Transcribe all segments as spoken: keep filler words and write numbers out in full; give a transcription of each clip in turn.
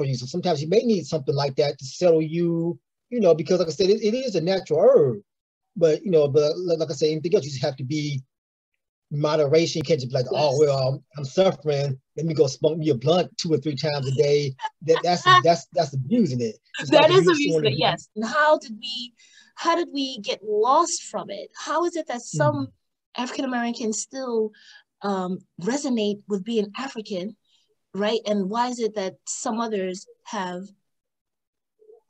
for you. So sometimes you may need something like that to settle you, you know, because like I said, it, it is a natural herb. But, you know, but like I said, anything else, you just have to be moderation. You can't just be like, yes. oh, well, I'm, I'm suffering. Let me go smoke me a blunt two or three times a day. That, that's, that's, that's abusing it. It's that is abusing it, yes. And how did we, how did we get lost from it? How is it that some mm-hmm. African-Americans still um, resonate with being African, right? And why is it that some others have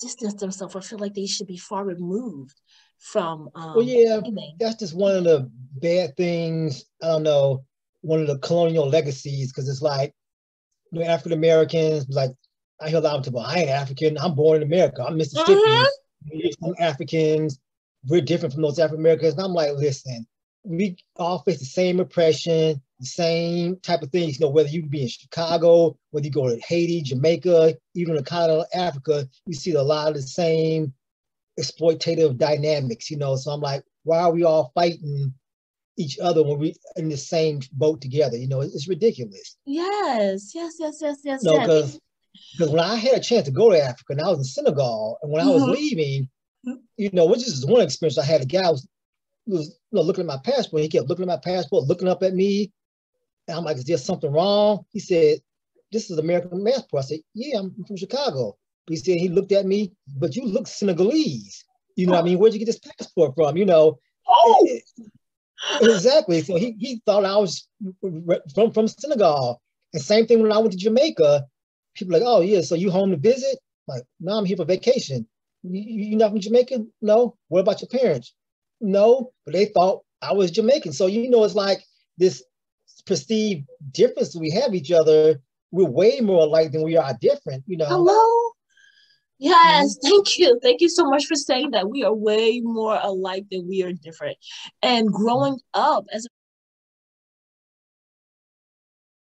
distanced themselves or feel like they should be far removed from um, well, yeah, anything. That's just one of the bad things. I don't know, one of the colonial legacies, because it's like, you know, African Americans, like I hear a lot of people, I ain't African, I'm born in America, I'm Mississippi, uh-huh. I'm Africans, we're different from those African Americans. And I'm like, listen, we all face the same oppression, the same type of things, you know, whether you be in Chicago, whether you go to Haiti, Jamaica, even the continent of Africa, you see a lot of the same exploitative dynamics, you know. So I'm like, why are we all fighting each other when we in the same boat together? You know, it's, it's ridiculous. Yes, yes, yes, yes, yes. No, because because when I had a chance to go to Africa, and I was in Senegal, and when mm-hmm. I was leaving, you know, which is one experience I had. A guy was was you know, looking at my passport. He kept looking at my passport, looking up at me, and I'm like, is there something wrong? He said, "This is American passport." I said, "Yeah, I'm from Chicago." He said, he looked at me, but you look Senegalese. You know oh. what I mean? Where'd you get this passport from? You know? Oh! It, it, exactly. So he, he thought I was from, from Senegal. And same thing when I went to Jamaica. People like, oh, yeah, so you home to visit? I'm like, no, I'm here for vacation. You, you're not from Jamaica? No. What about your parents? No. But they thought I was Jamaican. So, you know, it's like this perceived difference we have each other. We're way more alike than we are different, you know? Hello? Yes, thank you. Thank you so much for saying that. We are way more alike than we are different. And growing up as